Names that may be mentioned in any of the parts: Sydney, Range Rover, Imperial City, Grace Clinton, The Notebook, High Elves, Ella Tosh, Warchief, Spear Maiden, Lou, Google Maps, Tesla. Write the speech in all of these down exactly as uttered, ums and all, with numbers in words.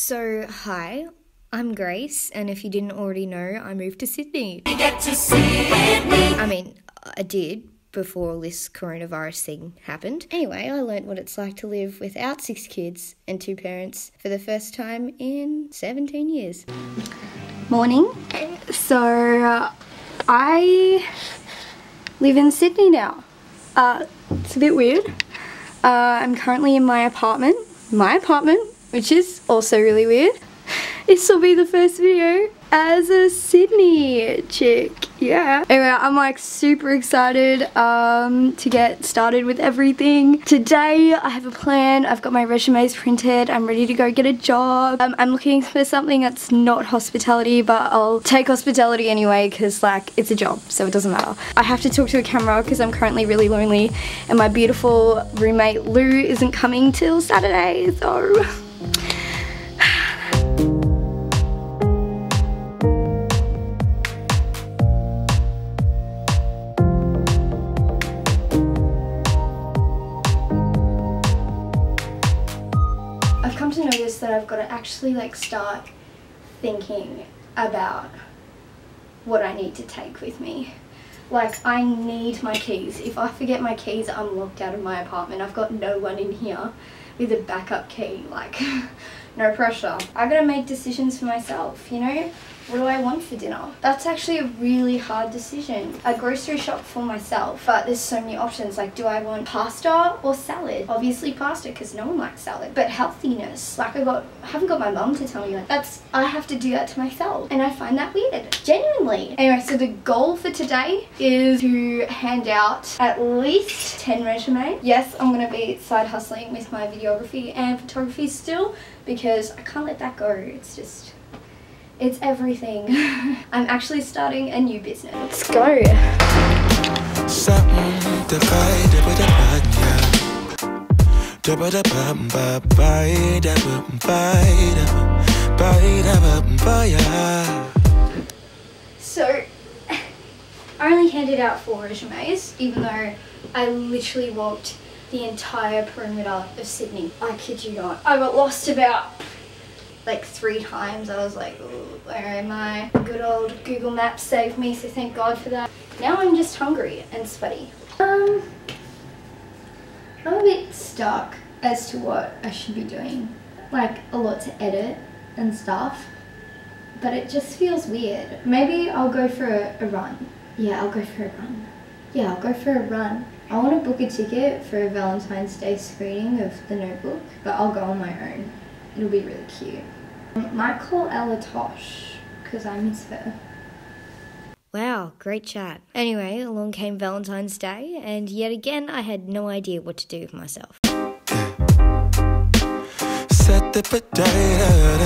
So, hi, I'm Grace, and if you didn't already know, I moved to Sydney. You get to Sydney. I mean, I did before all this coronavirus thing happened. Anyway, I learnt what it's like to live without six kids and two parents for the first time in seventeen years. Morning. So, uh, I live in Sydney now. Uh, it's a bit weird. Uh, I'm currently in my apartment. My apartment, which is also really weird. This will be the first video as a Sydney chick, yeah. Anyway, I'm like super excited um, to get started with everything. Today I have a plan, I've got my resumes printed, I'm ready to go get a job. Um, I'm looking for something that's not hospitality, but I'll take hospitality anyway because like it's a job, so it doesn't matter. I have to talk to a camera because I'm currently really lonely and my beautiful roommate Lou isn't coming till Saturday, so... that I've got to actually like start thinking about what I need to take with me. Like, I need my keys. If I forget my keys, I'm locked out of my apartment. I've got no one in here with a backup key, like no pressure. I gotta make decisions for myself, you know? What do I want for dinner? That's actually a really hard decision. I grocery shop for myself, but there's so many options. Like, do I want pasta or salad? Obviously pasta, because no one likes salad. But healthiness, like I got, I haven't got my mum to tell me like that's, I have to do that to myself. And I find that weird, genuinely. Anyway, so the goal for today is to hand out at least ten resumes. Yes, I'm gonna be side hustling with my videography and photography still, because I can't let that go. It's just, it's everything. I'm actually starting a new business. Let's go. So, I only handed out four resumes, even though I literally walked the entire perimeter of Sydney. I kid you not. I got lost about like three times. I was like, where am I? Good old Google Maps saved me, so thank God for that. Now I'm just hungry and sweaty. Um, I'm a bit stuck as to what I should be doing. Like, a lot to edit and stuff, but it just feels weird. Maybe I'll go for a, a run. Yeah, I'll go for a run. Yeah, I'll go for a run. I want to book a ticket for a Valentine's Day screening of The Notebook, but I'll go on my own. It'll be really cute. I might call Ella Tosh because I miss her. Wow, great chat. Anyway, along came Valentine's Day, and yet again I had no idea what to do with myself. Set the potato.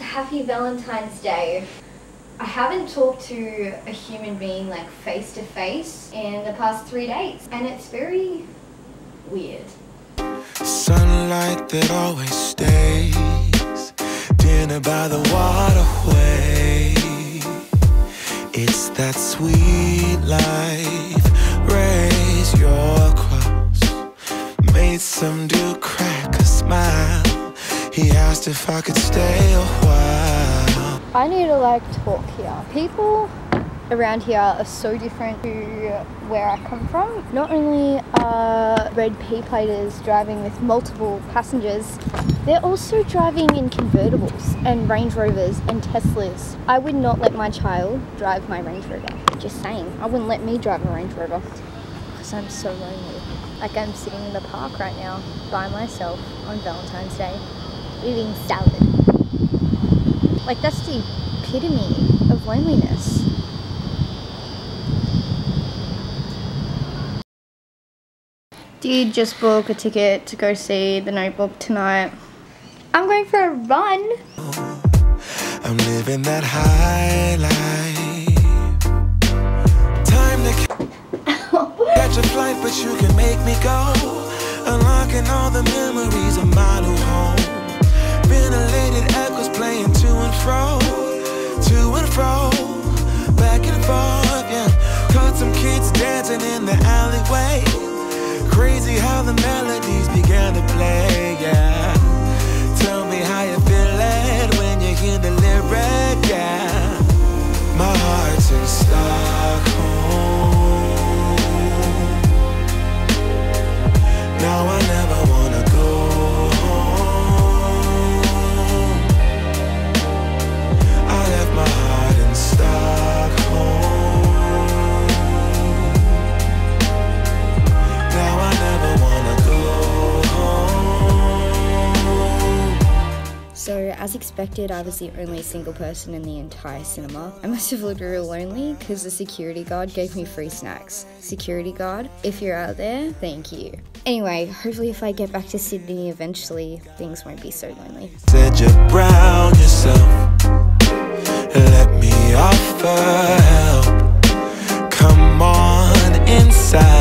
Happy Valentine's Day. I haven't talked to a human being like face to face in the past three days, and it's very weird. Sunlight that always stays, dinner by the waterway. It's that sweet life. Raise your cross. Made some dude crack a smile. He asked if I could stay a while. I need to like talk here. People around here are so different to where I come from. Not only are red P-platers driving with multiple passengers, they're also driving in convertibles and Range Rovers and Teslas. I would not let my child drive my Range Rover. Just saying, I wouldn't let me drive a Range Rover because I'm so lonely. Like, I'm sitting in the park right now by myself on Valentine's Day eating salad. Like, that's the epitome of loneliness. Did just book a ticket to go see The Notebook tonight. I'm going for a run. I'm living that high life. Time to catch a flight, but you can make me go. Unlocking all the memories of my new home. Ventilated echoes playing to and fro, to and fro, back and forth, yeah. Caught some kids dancing in the alley. away. Crazy how the melodies began to play, yeah. Tell me how you feel it when you hear the lyric, yeah. My heart's in Stockholm. Now I never wanna go home. I left my heart in Stockholm. So, as expected, I was the only single person in the entire cinema. I must have looked real lonely because the security guard gave me free snacks. Security guard, if you're out there, thank you. Anyway, hopefully if I get back to Sydney eventually, things won't be so lonely. Said you brown yourself, let me offer help, come on inside.